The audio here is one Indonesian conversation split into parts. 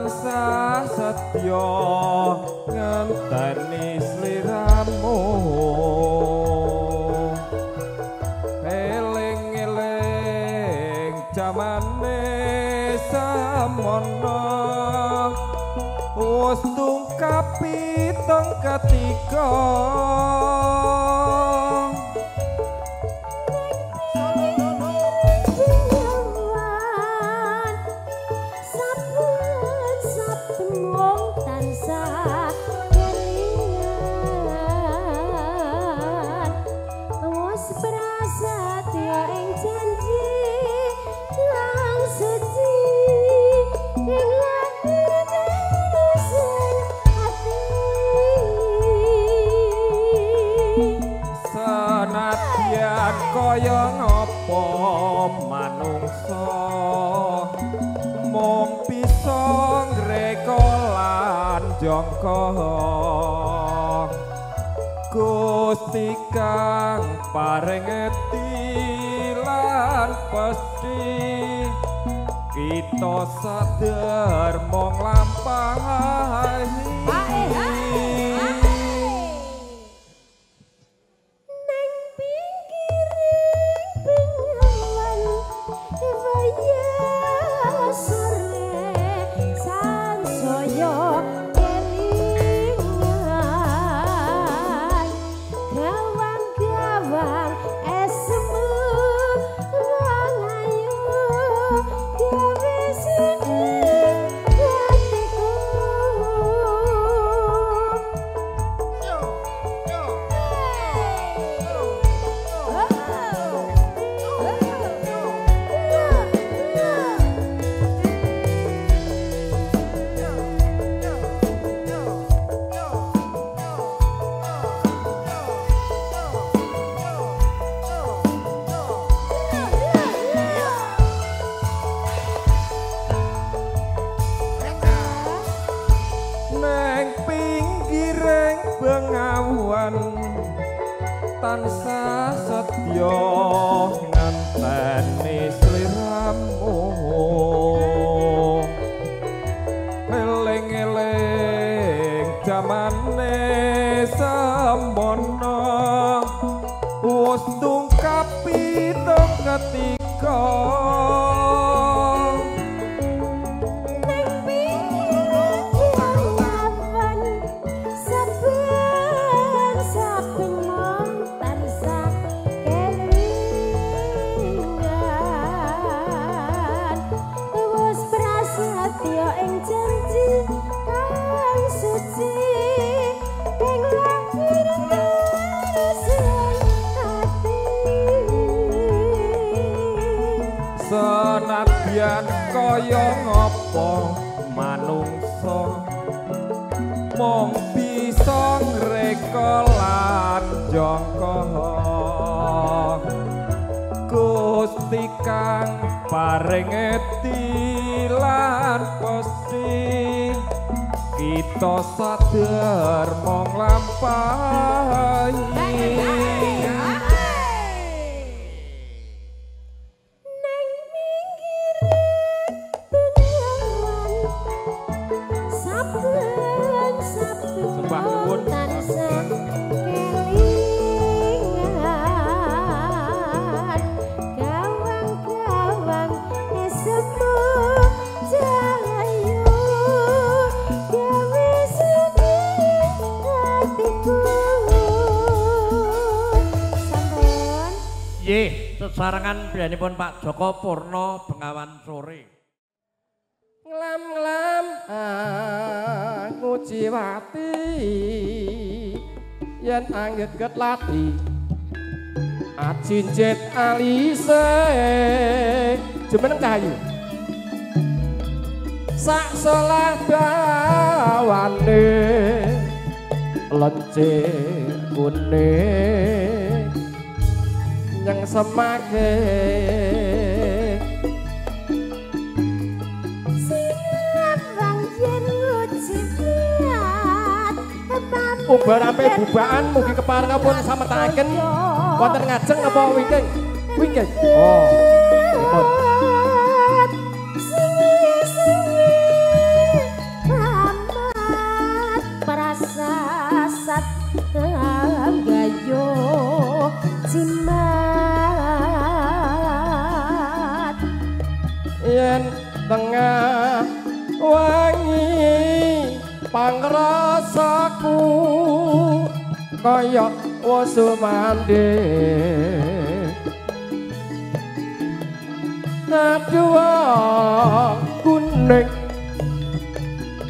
tansah setya ngenteni sliramu, eling-eling jamane samono wis tungkap pitung ketiga. Kaya ngapa manungsa mung bisa ngreka lan jangka, Gusti kang paring ati lan pesti kita saderma nglampahi. Bengawan tansah setya ngenteni sliramu, eling-eling jamane semana wis tungkap pitung ketiga. Senadyan kaya ngapa manungsa mung bisa ngreka lan jangka, Gusti kang paring ati lan pesti kita saderma nglampahi. Sarangan biyanipun Pak Joko Purno Bengawan Sore. Nglam-nglam aku jiwati yen angget lati ajinjet alise jumeneng cahayu sak salah dawane lencik kuning yang semake sinabang yen lucu liat umbar ampe bubaan mugi kepareng pun sametaken wonten ngajeng apa wingking wingking oh pripun. Tengah wangi pangrasaku koyok wosumande naduwa kuning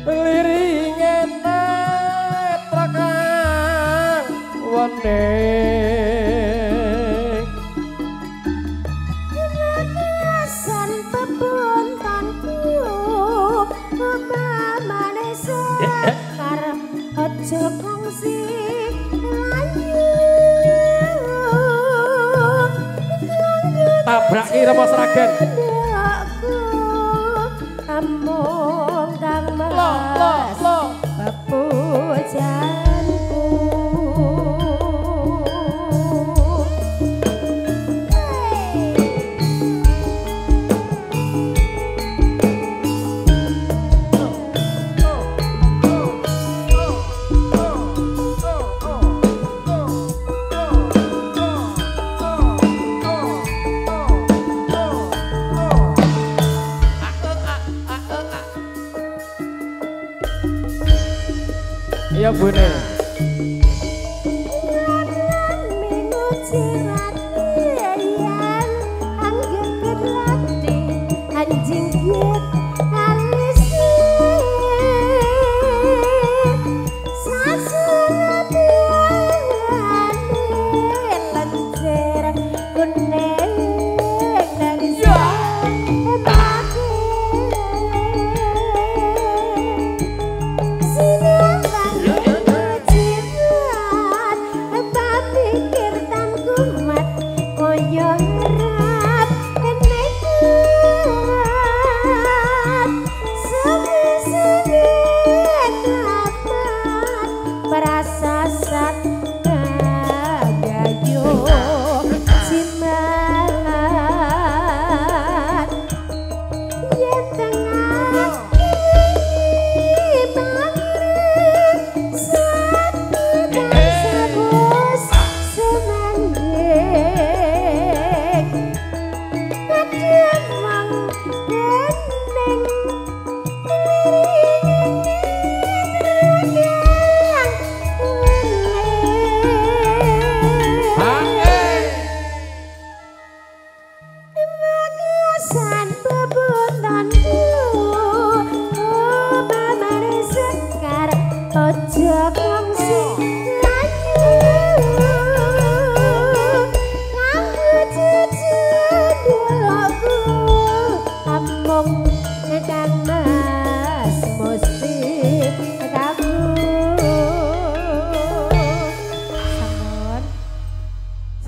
liringan netrakang wening tabrak kira mas ragen ya bune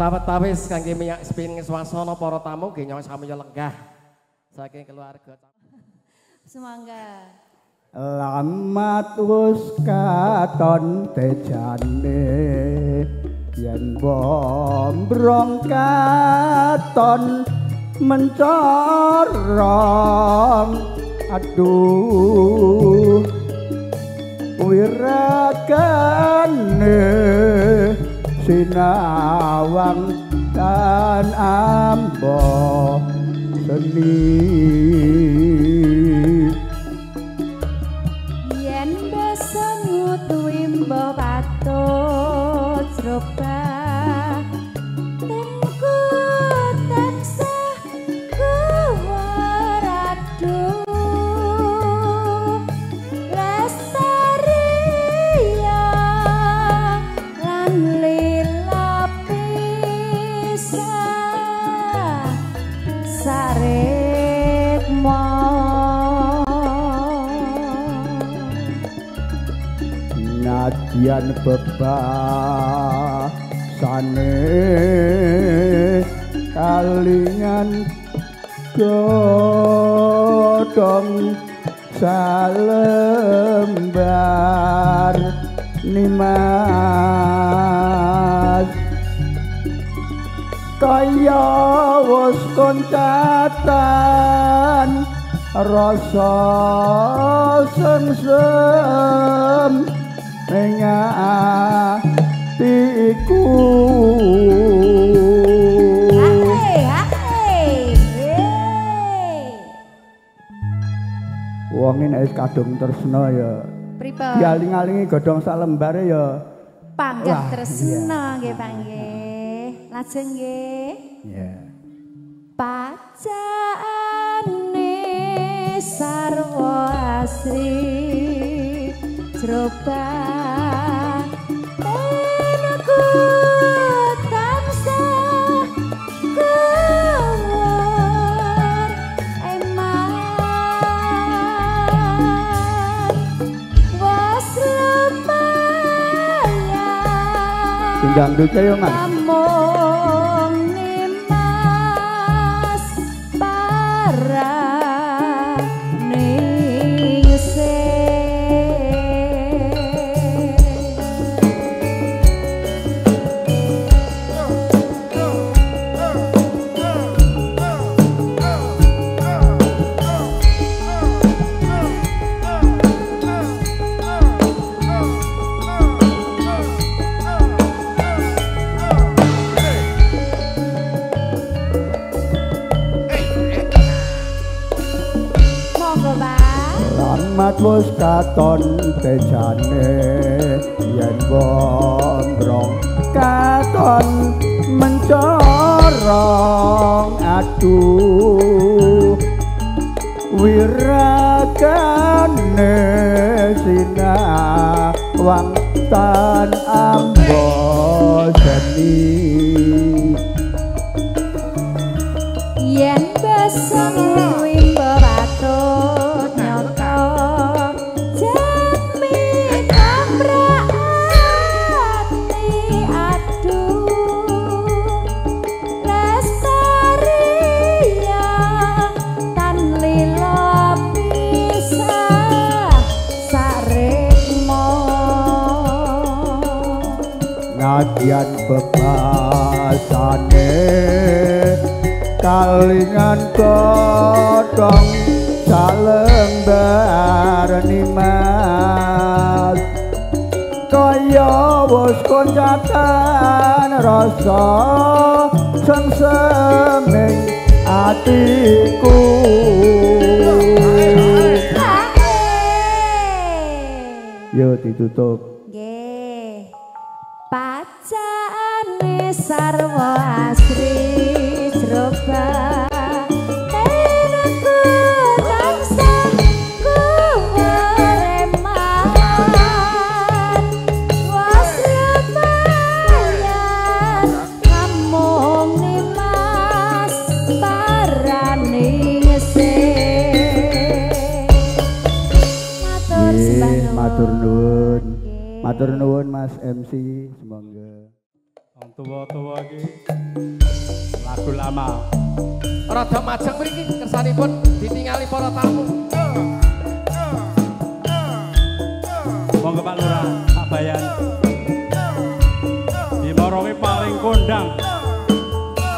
sahabat tawis kangge minyak spinning swasana para tamu nggih nyong sami lenggah saking keluarga semangga lamat wis katon tejane yen bombrong katon mencorong aduh wirakane Sinawang dan Ambo seni yen besengut wimbo patut rupa tenku taksah kuwaradu nadyan bebasane kalingan godhong salembar nimas kaya wis koncatan rasa sengsem Engah diriku. Wongin es kadung tresno ya. Pripun? Dialing-alingi godhong sak lembare ya. Panggih tresno nggih panggih. Lajeng nggih. Iya. Pacane sarwa asri jroban aku tansah kuwur eman was lumayan tinggang duce yo Mas. Mat wis katon tejane yen gondrong katon mencorong aduh wirakane sinawang tan amboseni yen besok nadyan bebasane kalingan godhong salembar nimas kaya wis koncatan rasa sengseming atiku. Yo ditutup. Pacane sarwa asri jroban aku tansah kuwur eman was lumayan namung nimas parane ngesih. Matur sembah nuwun. Matur nuwun. Matur nuwun Mas MC. Tuwa-tuwa iki lagu lama rada majeng mriki kersanipun ditingali para tamu. Monggo Pak Lurah, Pak Bayan. Dimarongi paling kondang.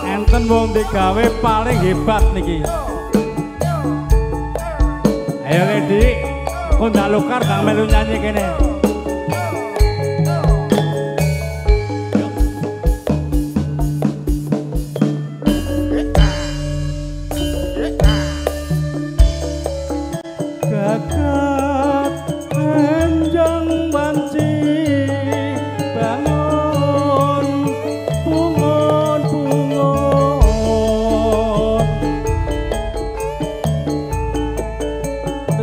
Enten wong digawe paling hebat niki. Ayo Ledi, kon dalukar kang melu nyanyi kene.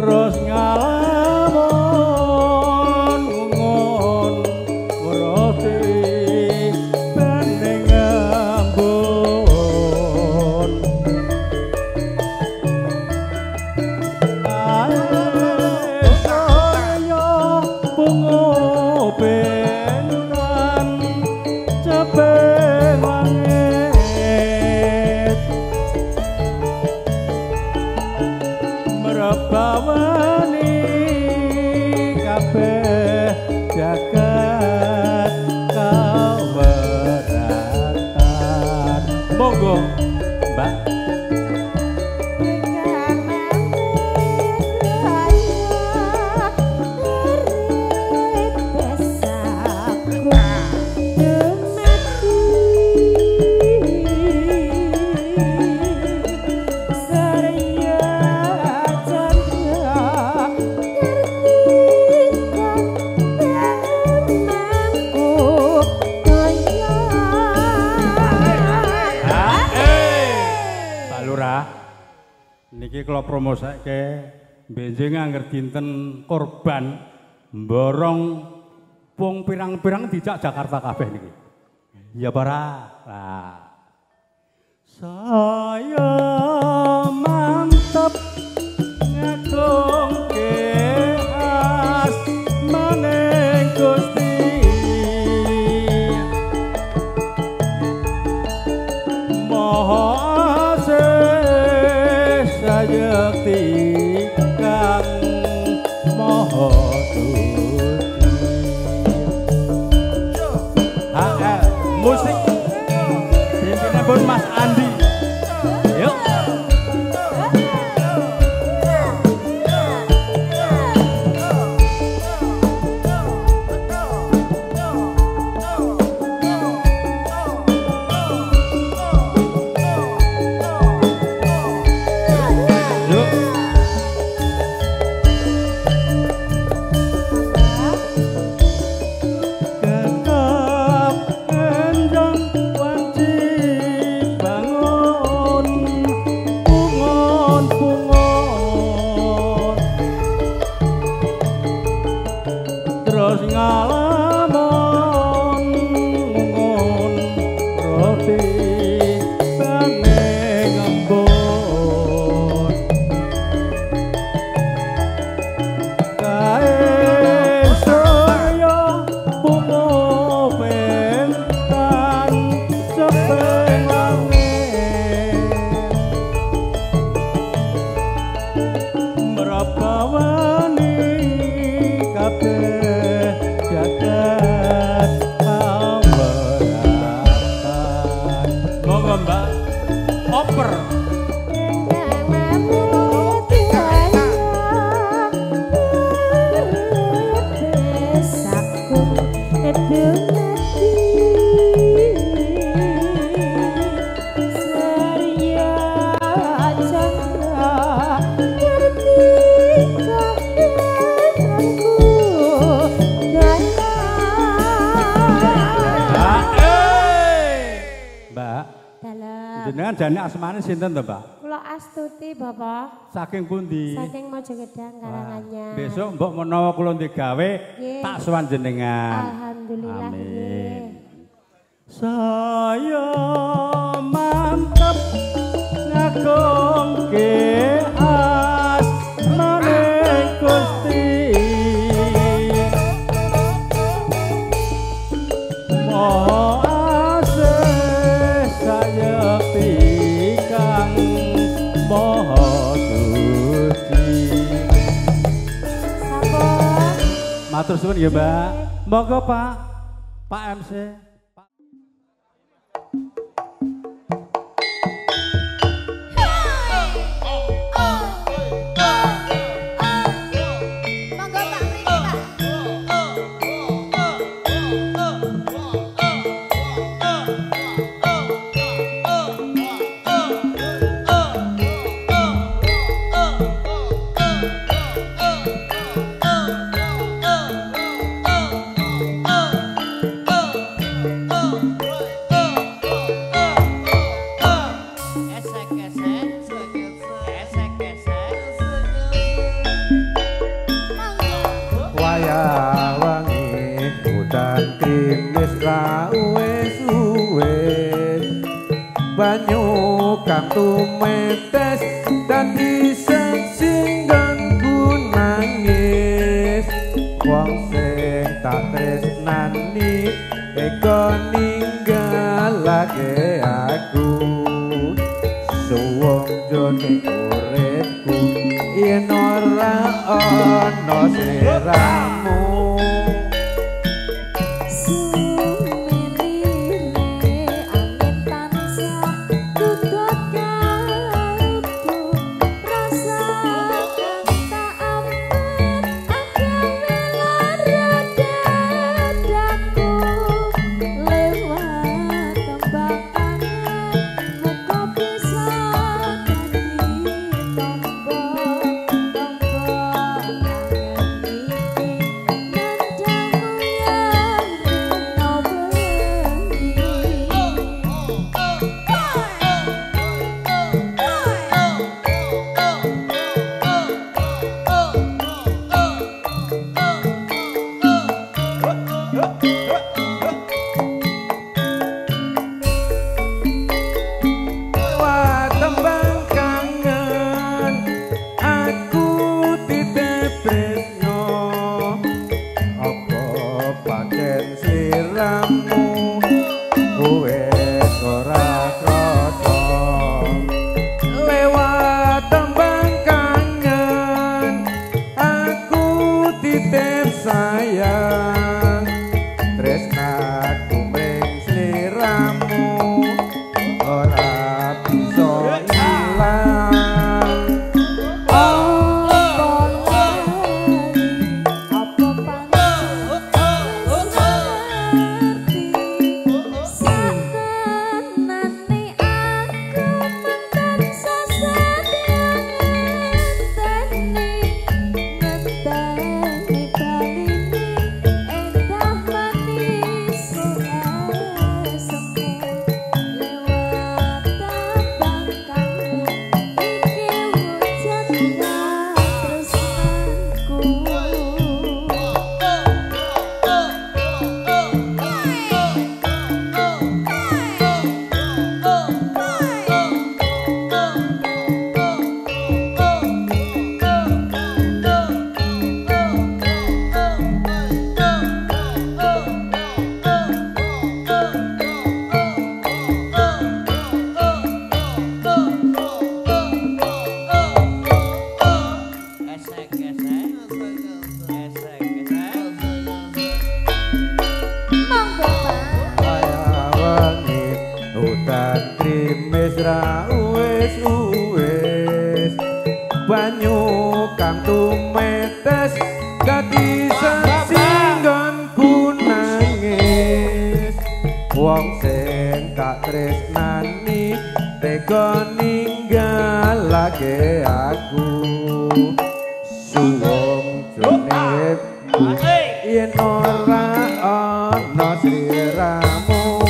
Terus ngalamon niki kalau promosake benjing angger dinten korban mborong wong pirang-pirang dijak Jakarta kabeh niki. Ya para. Nah. Saya mantep ngedongke asmane Gusti. Musik pimpinan pun Mas Andi. Yuk. Jenengan asmane sinten to, Mbak? Kula Astuti, Bapak. Saking pundi? Saking Mojogedang Karanganyar. Besok mbok menawa kula ndek gawe tak sowan jenengan. Alhamdulillah. Amin. Saya mantep ngagungke asmane Gusti. Maha matur suwun ya Mbak, monggo Pak MC. Tumetes dan iseng sing ganggu nangis wong sing tak tresnani eko ninggalake aku suwung jroning uripku yen ora ana sliramu. kancamu wes ora kroto lewat tembang kangen aku titip sayang tresnaku mring sliramu ora bisa ilang. Uwes banyu kang tumetes kadisen singgonku nangis wong sing tak tresnani tega ninggalake aku suwung jenepku yen ora ana sliramu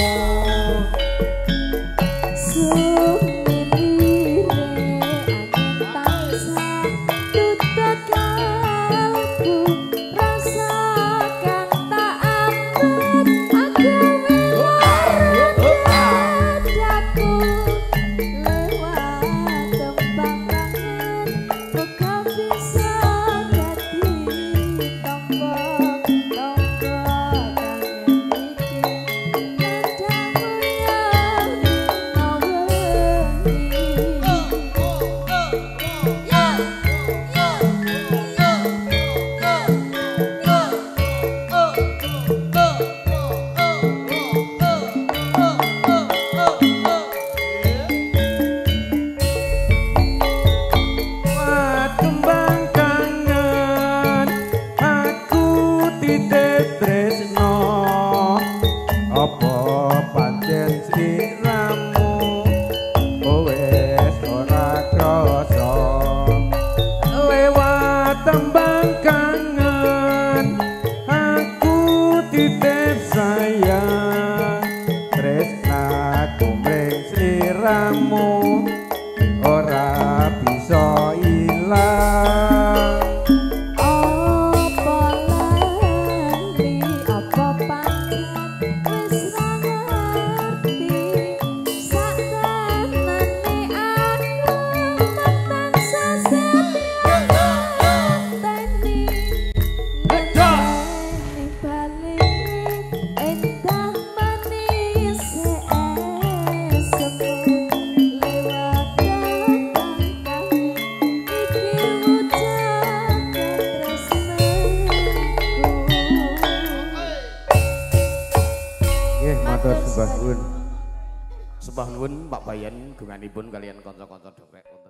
Sebah nuwun Pak Bayan gunganipun kalian kanca-kanca dhewe.